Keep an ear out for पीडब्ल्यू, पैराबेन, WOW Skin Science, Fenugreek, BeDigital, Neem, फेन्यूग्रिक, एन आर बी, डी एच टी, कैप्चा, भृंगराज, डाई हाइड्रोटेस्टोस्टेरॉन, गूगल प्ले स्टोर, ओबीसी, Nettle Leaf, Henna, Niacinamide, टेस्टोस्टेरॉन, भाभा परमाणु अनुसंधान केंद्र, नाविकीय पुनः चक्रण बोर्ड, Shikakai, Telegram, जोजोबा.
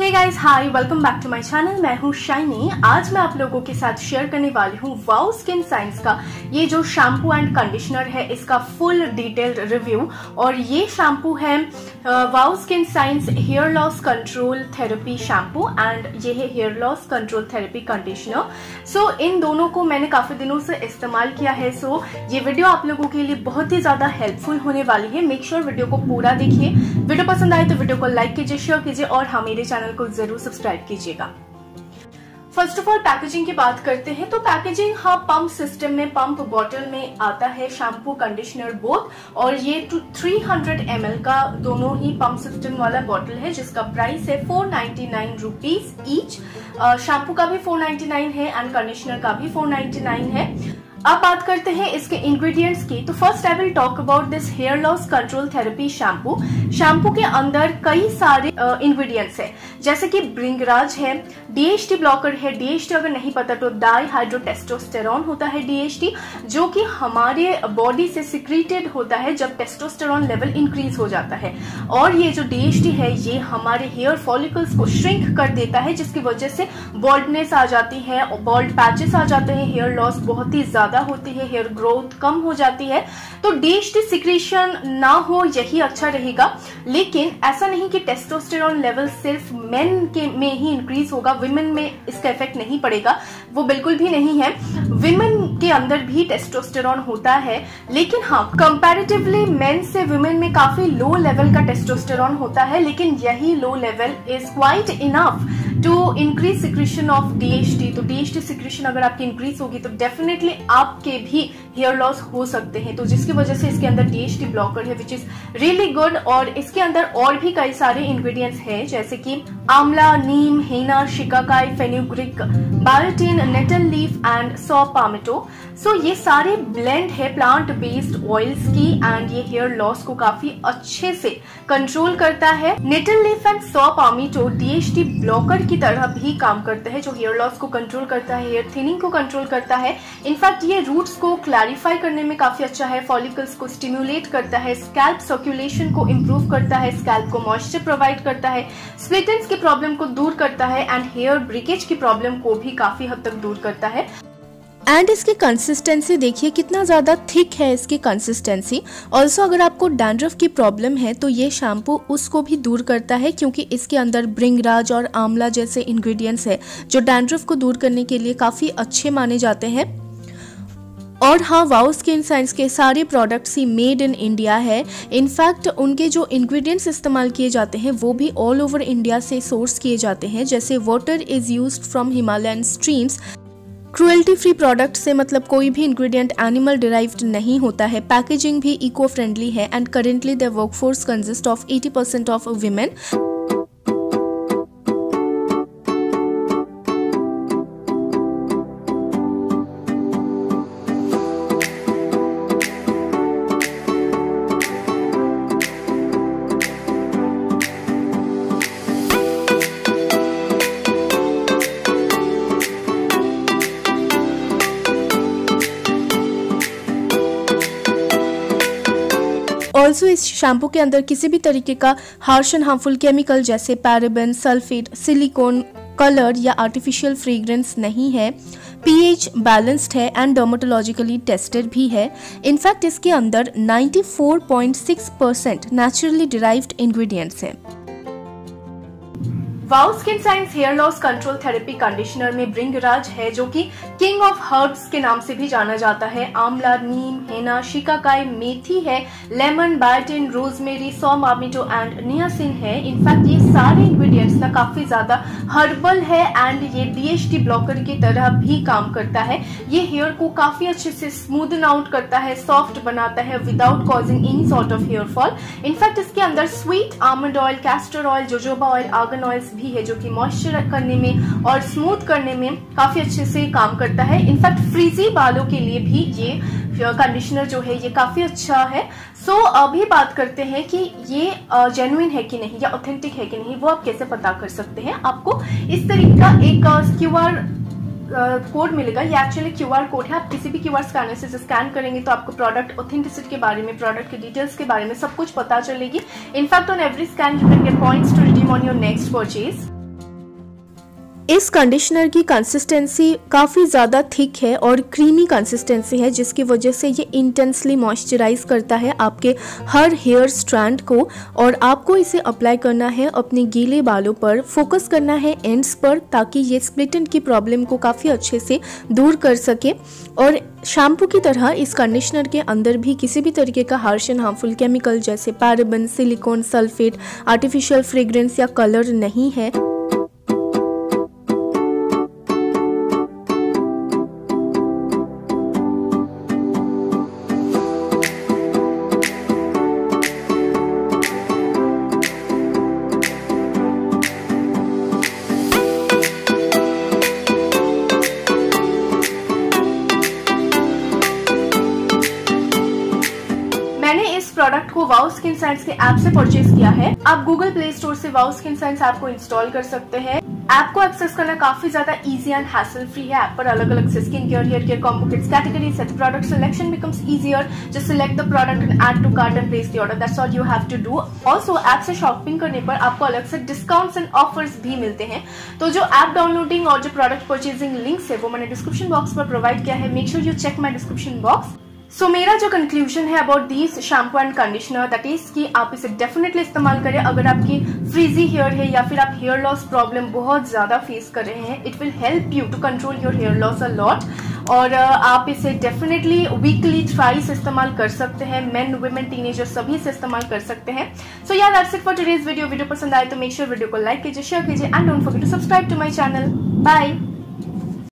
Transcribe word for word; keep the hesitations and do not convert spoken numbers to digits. Hey guys, hi, welcome back to my channel. मैं हूँ shiny. आज मैं आप लोगों के साथ शेयर करने वाली हूँ वाओ स्किन साइंस का ये जो शैम्पू एंड कंडीशनर है, इसका फुल डिटेल्ड रिव्यू। और ये शैम्पू है wow skin science hair loss control therapy shampoo and ये है hair loss control therapy conditioner. So इन दोनों को मैंने काफ़ी दिनों से इस्तेमाल किया है। सो so, ये वीडियो आप लोगों के लिए बहुत ही ज़्यादा हेल्पफुल होने वाली है। मेक श्योर sure वीडियो को पूरा देखिए। वीडियो पसंद आए तो वीडियो को लाइक कीजिए, शेयर कीजिए और हाँ, मेरे चैनल को जरूर सब्सक्राइब कीजिएगा। फर्स्ट ऑफ ऑल पैकेजिंग की बात करते हैं तो पैकेजिंग हाँ पंप सिस्टम में, पंप बॉटल में आता है शैम्पू कंडीशनर बोथ। और ये थ्री हंड्रेड एम एल का दोनों ही पंप सिस्टम वाला बॉटल है जिसका प्राइस है four ninety nine rupees each. Shampoo का भी फोर नाइन्टी नाइन है एंड कंडीशनर का भी फोर नाइन्टी नाइन है। अब बात करते हैं इसके इंग्रेडिएंट्स की। तो first I will talk about this hair loss control therapy shampoo. Shampoo के अंदर कई सारे इंग्रेडिएंट्स हैं जैसे कि भृंगराज है, डी एच टी ब्लॉकर है। डी एच टी अगर नहीं पता तो डाई हाइड्रोटेस्टोस्टेरॉन होता है डी एच टी, जो कि हमारे बॉडी से सिक्रीटेड होता है जब टेस्टोस्टेरॉन लेवल इंक्रीज हो जाता है। और ये जो डी एच टी है ये हमारे हेयर फॉलिकल्स को श्रिंक कर देता है, जिसकी वजह से बॉल्डनेस आ जाती है, बॉल्ड पैचेस आ जाते हैं, हेयर लॉस बहुत ही ज्यादा होती है, हेयर ग्रोथ कम हो जाती है। तो डी एच टी सिक्रीशन ना हो यही अच्छा रहेगा। लेकिन ऐसा नहीं कि टेस्टोस्टेरॉन लेवल सिर्फ मेन के में ही इंक्रीज होगा, विमेन में इसका इफेक्ट नहीं पड़ेगा, वो बिल्कुल भी नहीं है। विमेन के अंदर भी टेस्टोस्टेरॉन होता है, लेकिन हाँ कंपैरेटिवली मेन से विमेन में काफी लो लेवल का टेस्टोस्टेरॉन होता है। लेकिन यही low level is quite enough to increase secretion of डी एच टी। तो डी एच टी सिक्रीशन अगर आपकी इंक्रीज होगी तो डेफिनेटली आपके भी हेयर लॉस हो सकते हैं। तो जिसकी वजह से इसके अंदर डी एच टी ब्लॉकर है विच इज रियली गुड। और इसके अंदर और भी कई सारे इंग्रेडिएंट्स हैं जैसे कि आंवला, नीम, henna, shikakai, फेन्यूग्रिक, biotin, nettle leaf and saw palmetto. So ये सारे ब्लेंड है प्लांट बेस्ड ऑयल्स की एंड ये हेयर लॉस को काफी अच्छे से कंट्रोल करता है। Nettle leaf and saw palmetto डी एच टी blocker की तरह भी काम करते हैं जो हेयर लॉस को कंट्रोल करता है, हेयर थिनिंग को कंट्रोल करता है। इनफैक्ट ये रूट्स को क्लैरिफाई करने में काफी अच्छा है, फॉलिकल्स को स्टिम्युलेट करता है, स्कैल्प सर्कुलेशन को इम्प्रूव करता है, स्कैल्प को मॉइस्चर प्रोवाइड करता है, स्प्लिट एंड्स की प्रॉब्लम को दूर करता है एंड हेयर ब्रेकेज की प्रॉब्लम को भी काफी हद तक दूर करता है। एंड इसकी कंसिस्टेंसी देखिए कितना ज़्यादा थिक है इसकी कंसिस्टेंसी। ऑल्सो अगर आपको डैंड्रफ की प्रॉब्लम है तो ये शैम्पू उसको भी दूर करता है क्योंकि इसके अंदर भृंगराज और आंवला जैसे इंग्रेडिएंट्स है जो डैंड्रफ को दूर करने के लिए काफ़ी अच्छे माने जाते हैं। और हाँ, वाओ स्किन साइंस के सारे प्रोडक्ट्स ही मेड इन इंडिया है। इनफैक्ट उनके जो इंग्रेडिएंट्स इस्तेमाल किए जाते हैं वो भी ऑल ओवर इंडिया से सोर्स किए जाते हैं। जैसे water is used from Himalayan streams. Cruelty free product से मतलब कोई भी इंग्रेडिएंट एनिमल डिराइव्ड नहीं होता है। पैकेजिंग भी इको फ्रेंडली है and currently the workforce consist of eighty percent of women. Also इस शैम्पू के अंदर किसी भी तरीके का हार्श एंड हार्मफुल केमिकल जैसे पैराबेन, सल्फेट, सिलिकॉन, कलर या आर्टिफिशियल फ्रेग्रेंस नहीं है। पीएच बैलेंस्ड है एंड डर्मेटोलॉजिकली टेस्टेड भी है। इनफैक्ट इसके अंदर ninety four point six percent naturally derived ingredients हैं। Wow skin science hair loss control therapy conditioner में भृंगराज है जो कि किंग ऑफ हर्ब्स के नाम से भी जाना जाता है। आंवला, नीम, हेना, शिकाकाई, मेथी है, lemon, biotin, rosemary, saw palmetto and niacin है। इनफैक्ट ये सारे इंग्रेडिएंट्स ना काफी ज्यादा हर्बल है एंड ये डी एच टी ब्लॉकर की तरह भी काम करता है। ये हेयर को काफी अच्छे से स्मूदन आउट करता है, सॉफ्ट बनाता है without causing any sort of hair fall. In fact इसके अंदर sweet almond oil, castor oil, जोजोबा oil, argan oils भी है जो कि मॉइस्चर करने में और स्मूथ करने में काफी अच्छे से काम करता है। इनफैक्ट फ्रीजी बालों के लिए भी ये कंडीशनर जो है ये काफी अच्छा है। सो so, अभी बात करते हैं कि ये जेन्युइन है कि नहीं या ऑथेंटिक है कि नहीं, वो आप कैसे पता कर सकते हैं। आपको इस तरीके का एक क्यू आर कोड मिलेगा। ये एक्चुअली क्यू आर कोड है। आप किसी भी क्यू आर स्कैनर से स्कैन करेंगे तो आपको प्रोडक्ट ऑथेंटिसिटी के बारे में, प्रोडक्ट के डिटेल्स के बारे में सब कुछ पता चलेगी। In fact on every scan you can get points to redeem on your next purchase. इस कंडीशनर की कंसिस्टेंसी काफ़ी ज़्यादा थिक है और क्रीमी कंसिस्टेंसी है, जिसकी वजह से ये इंटेंसली मॉइस्चराइज करता है आपके हर हेयर स्ट्रैंड को। और आपको इसे अप्लाई करना है अपने गीले बालों पर, फोकस करना है एंड्स पर, ताकि ये स्प्लिट एंड की प्रॉब्लम को काफ़ी अच्छे से दूर कर सके। और शैम्पू की तरह इस कंडीशनर के अंदर भी किसी भी तरीके का हार्श एंड हार्मफुल केमिकल जैसे paraben, silicone sulphate, artificial fragrance या कलर नहीं है। प्रोडक्ट को वाओ स्किन साइंस के ऐप से परचेज किया है। आप गूगल प्ले स्टोर से वाओ स्किन साइंस ऐप को इंस्टॉल कर सकते हैं। ऐप को एक्सेस करना काफी ज्यादा इजी एंड हैसल फ्री है। ऐप पर अलग अलग से skin care, hair care, combo kits, category set, product selection becomes easier. Just select the product and add to cart and place the order, that's all you have to do. Also app से shopping करने पर आपको अलग से discounts and offers भी मिलते हैं। तो जो ऐप डाउनलोडिंग और जो प्रोडक्ट परचेजिंग लिंक्स है वो मैंने डिस्क्रिप्शन बॉक्स पर प्रोवाइड किया है। Make sure you check my description box. So so, मेरा जो कंक्लूजन है about this shampoo and conditioner, that is कि आप इसे डेफिनेटली इस्तेमाल करें अगर आपकी फ्रीजी हेयर है या फिर आप हेयर लॉस प्रॉब्लम बहुत ज़्यादा फेस कर रहे हैं। It will help you to control your hair loss a lot. और आप इसे डेफिनेटली वीकली थ्राइस इस्तेमाल कर सकते हैं। मेन, वुमेन, टीनेजर सभी से इस्तेमाल कर सकते हैं। सो यार, that's it for today's video. Video पसंद आए तो मेक श्योर वीडियो को लाइक कीजिए, शेयर कीजिए and don't forget to subscribe to my channel. Bye.